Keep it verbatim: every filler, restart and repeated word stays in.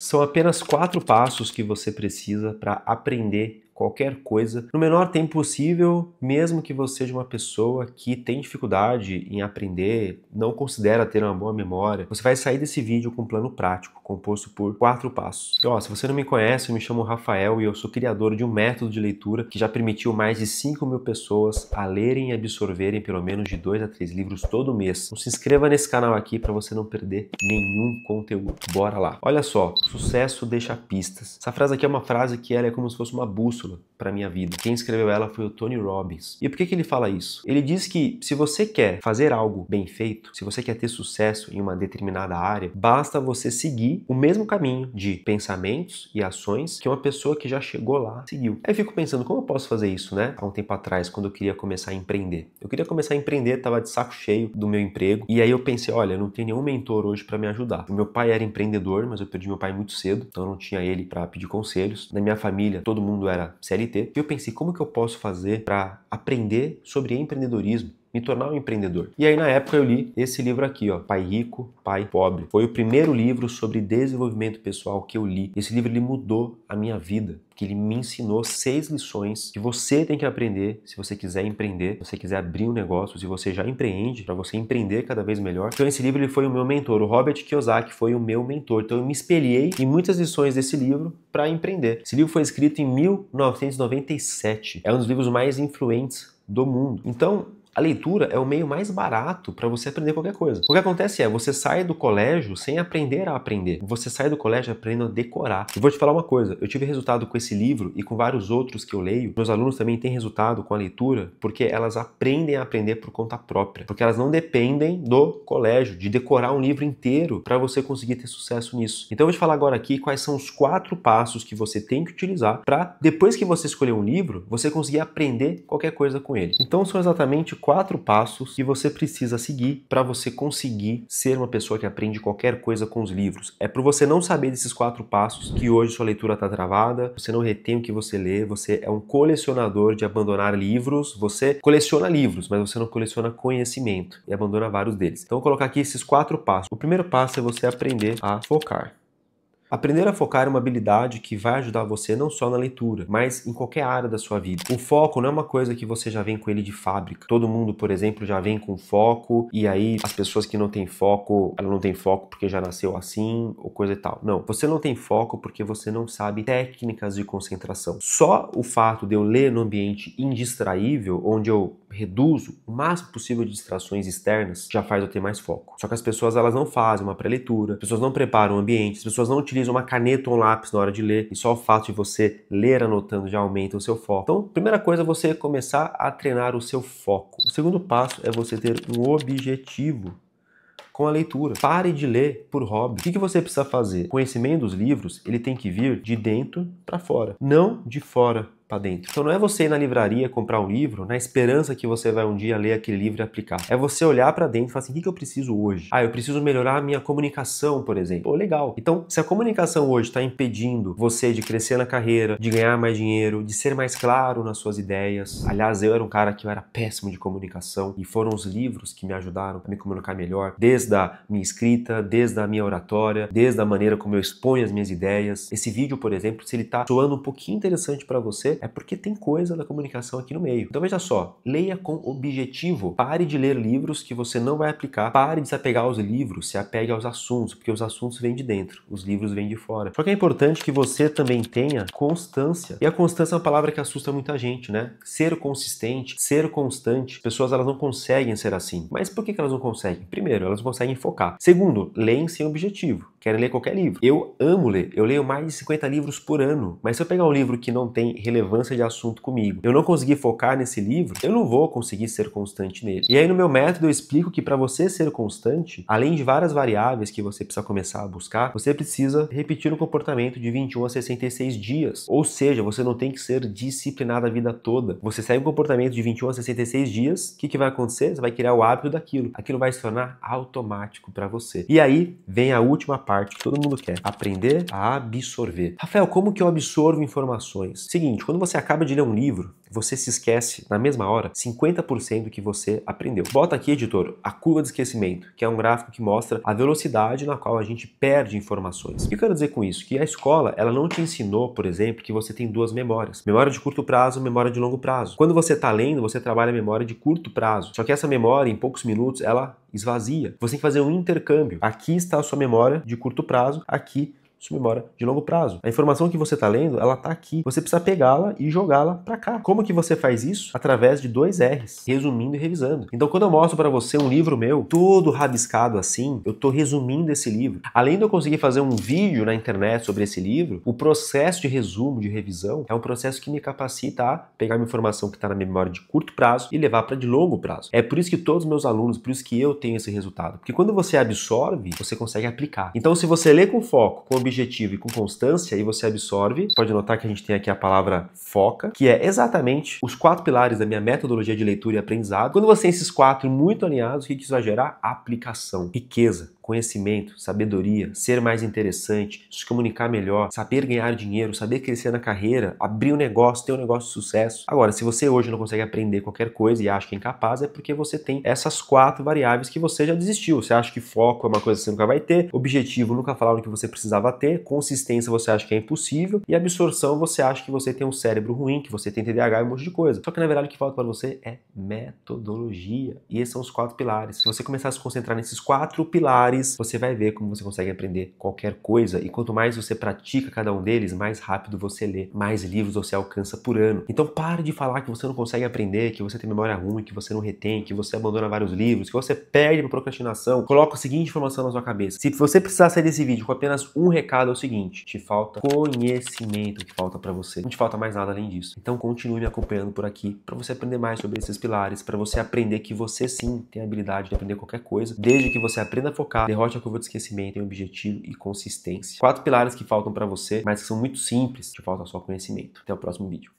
São apenas quatro passos que você precisa para aprender qualquer coisa no menor tempo possível, mesmo que você seja uma pessoa que tem dificuldade em aprender, não considera ter uma boa memória. Você vai sair desse vídeo com um plano prático, composto por quatro passos. E, ó, se você não me conhece, eu me chamo Rafael e eu sou criador de um método de leitura que já permitiu mais de cinco mil pessoas a lerem e absorverem pelo menos de dois a três livros todo mês. Então se inscreva nesse canal aqui para você não perder nenhum conteúdo. Bora lá! Olha só, sucesso deixa pistas. Essa frase aqui é uma frase que ela é como se fosse uma bússola para minha vida. Quem escreveu ela foi o Tony Robbins. E por que que ele fala isso? Ele diz que se você quer fazer algo bem feito, se você quer ter sucesso em uma determinada área, basta você seguir o mesmo caminho de pensamentos e ações que uma pessoa que já chegou lá seguiu. Aí eu fico pensando, como eu posso fazer isso, né? Há um tempo atrás, quando eu queria começar a empreender. Eu queria começar a empreender, tava de saco cheio do meu emprego, e aí eu pensei, olha, eu não tenho nenhum mentor hoje para me ajudar. O meu pai era empreendedor, mas eu perdi meu pai muito cedo, então eu não tinha ele para pedir conselhos. Na minha família, todo mundo era C L T, e eu pensei, como que eu posso fazer para aprender sobre empreendedorismo, me tornar um empreendedor? E aí na época eu li esse livro aqui, ó, Pai Rico, Pai Pobre. Foi o primeiro livro sobre desenvolvimento pessoal que eu li. Esse livro ele mudou a minha vida, que ele me ensinou seis lições que você tem que aprender se você quiser empreender, se você quiser abrir um negócio, se você já empreende, para você empreender cada vez melhor. Então esse livro ele foi o meu mentor, o Robert Kiyosaki foi o meu mentor. Então eu me espelhei em muitas lições desse livro para empreender. Esse livro foi escrito em mil novecentos e noventa e sete. É um dos livros mais influentes do mundo. Então, a leitura é o meio mais barato para você aprender qualquer coisa. O que acontece é, você sai do colégio sem aprender a aprender. Você sai do colégio aprendendo a decorar. Eu vou te falar uma coisa, eu tive resultado com esse livro e com vários outros que eu leio. Meus alunos também têm resultado com a leitura porque elas aprendem a aprender por conta própria. Porque elas não dependem do colégio, de decorar um livro inteiro para você conseguir ter sucesso nisso. Então eu vou te falar agora aqui quais são os quatro passos que você tem que utilizar para, depois que você escolher um livro, você conseguir aprender qualquer coisa com ele. Então são exatamente quatro passos que você precisa seguir para você conseguir ser uma pessoa que aprende qualquer coisa com os livros. É por você não saber desses quatro passos que hoje sua leitura está travada, você não retém o que você lê, você é um colecionador de abandonar livros, você coleciona livros, mas você não coleciona conhecimento e abandona vários deles. Então vou colocar aqui esses quatro passos. O primeiro passo é você aprender a focar. Aprender a focar é uma habilidade que vai ajudar você não só na leitura, mas em qualquer área da sua vida. O foco não é uma coisa que você já vem com ele de fábrica. Todo mundo, por exemplo, já vem com foco, e aí as pessoas que não têm foco, ela não tem foco porque já nasceu assim, ou coisa e tal. Não, você não tem foco porque você não sabe técnicas de concentração. Só o fato de eu ler num ambiente indistraível, onde eu reduzo o máximo possível de distrações externas, já faz eu ter mais foco. Só que as pessoas, elas não fazem uma pré-leitura, as pessoas não preparam o ambiente, as pessoas não utilizam uma caneta ou um lápis na hora de ler, e só o fato de você ler anotando já aumenta o seu foco. Então, primeira coisa é você começar a treinar o seu foco. O segundo passo é você ter um objetivo com a leitura. Pare de ler por hobby. O que que você precisa fazer? O conhecimento dos livros, ele tem que vir de dentro para fora, não de fora para dentro. Então não é você ir na livraria comprar um livro na esperança que você vai um dia ler aquele livro e aplicar. É você olhar para dentro e falar assim, o que que eu preciso hoje? Ah, eu preciso melhorar a minha comunicação, por exemplo. Pô, legal. Então, se a comunicação hoje está impedindo você de crescer na carreira, de ganhar mais dinheiro, de ser mais claro nas suas ideias. Aliás, eu era um cara que eu era péssimo de comunicação e foram os livros que me ajudaram a me comunicar melhor, desde a minha escrita, desde a minha oratória, desde a maneira como eu exponho as minhas ideias. Esse vídeo, por exemplo, se ele tá soando um pouquinho interessante para você, é porque tem coisa da comunicação aqui no meio. Então veja só, leia com objetivo. Pare de ler livros que você não vai aplicar. Pare de se apegar aos livros, se apegue aos assuntos, porque os assuntos vêm de dentro, os livros vêm de fora. Só que é importante que você também tenha constância. E a constância é uma palavra que assusta muita gente, né? Ser consistente, ser constante. Pessoas, elas não conseguem ser assim. Mas por que que elas não conseguem? Primeiro, elas não conseguem focar. Segundo, leem sem objetivo. Querem ler qualquer livro. Eu amo ler. Eu leio mais de cinquenta livros por ano. Mas se eu pegar um livro que não tem relevância de assunto comigo, eu não consegui focar nesse livro, eu não vou conseguir ser constante nele. E aí no meu método eu explico que para você ser constante, além de várias variáveis que você precisa começar a buscar, você precisa repetir um comportamento de vinte e um a sessenta e seis dias. Ou seja, você não tem que ser disciplinado a vida toda. Você segue um comportamento de vinte e um a sessenta e seis dias, o que que vai acontecer? Você vai criar o hábito daquilo. Aquilo vai se tornar automático para você. E aí vem a última parte que todo mundo quer, aprender a absorver. Rafael, como que eu absorvo informações? Seguinte, quando você acaba de ler um livro, você se esquece, na mesma hora, cinquenta por cento do que você aprendeu. Bota aqui, editor, a curva de esquecimento, que é um gráfico que mostra a velocidade na qual a gente perde informações. O que eu quero dizer com isso? Que a escola, ela não te ensinou, por exemplo, que você tem duas memórias. Memória de curto prazo, memória de longo prazo. Quando você está lendo, você trabalha a memória de curto prazo. Só que essa memória, em poucos minutos, ela esvazia. Você tem que fazer um intercâmbio. Aqui está a sua memória de curto prazo, aqui sua memória de longo prazo. A informação que você está lendo, ela está aqui. Você precisa pegá-la e jogá-la para cá. Como que você faz isso? Através de dois R's, resumindo e revisando. Então, quando eu mostro para você um livro meu, todo rabiscado assim, eu estou resumindo esse livro. Além de eu conseguir fazer um vídeo na internet sobre esse livro, o processo de resumo, de revisão, é um processo que me capacita a pegar uma informação que está na minha memória de curto prazo e levar para de longo prazo. É por isso que todos os meus alunos, por isso que eu tenho esse resultado. Porque quando você absorve, você consegue aplicar. Então, se você lê com foco, com objetivo e com constância, e você absorve, pode notar que a gente tem aqui a palavra foca, que é exatamente os quatro pilares da minha metodologia de leitura e aprendizado. Quando você tem esses quatro muito alinhados, o que isso vai gerar? Aplicação, riqueza, conhecimento, sabedoria, ser mais interessante, se comunicar melhor, saber ganhar dinheiro, saber crescer na carreira, abrir um negócio, ter um negócio de sucesso. Agora, se você hoje não consegue aprender qualquer coisa e acha que é incapaz, é porque você tem essas quatro variáveis que você já desistiu. Você acha que foco é uma coisa que você nunca vai ter, objetivo nunca falaram que você precisava ter, consistência você acha que é impossível e absorção você acha que você tem um cérebro ruim, que você tem T D A H e um monte de coisa. Só que na verdade o que falta para você é metodologia. E esses são os quatro pilares. Se você começar a se concentrar nesses quatro pilares, você vai ver como você consegue aprender qualquer coisa, e quanto mais você pratica cada um deles, mais rápido você lê, mais livros você alcança por ano. Então pare de falar que você não consegue aprender, que você tem memória ruim, que você não retém, que você abandona vários livros, que você perde por procrastinação. Coloca a seguinte informação na sua cabeça: se você precisar sair desse vídeo com apenas um recado, é o seguinte: te falta conhecimento, que falta pra você, não te falta mais nada além disso. Então continue me acompanhando por aqui, pra você aprender mais sobre esses pilares, pra você aprender que você sim tem a habilidade de aprender qualquer coisa, desde que você aprenda a focar, derrote a curva de esquecimento, tem objetivo e consistência. Quatro pilares que faltam para você, mas que são muito simples, te falta só conhecimento. Até o próximo vídeo.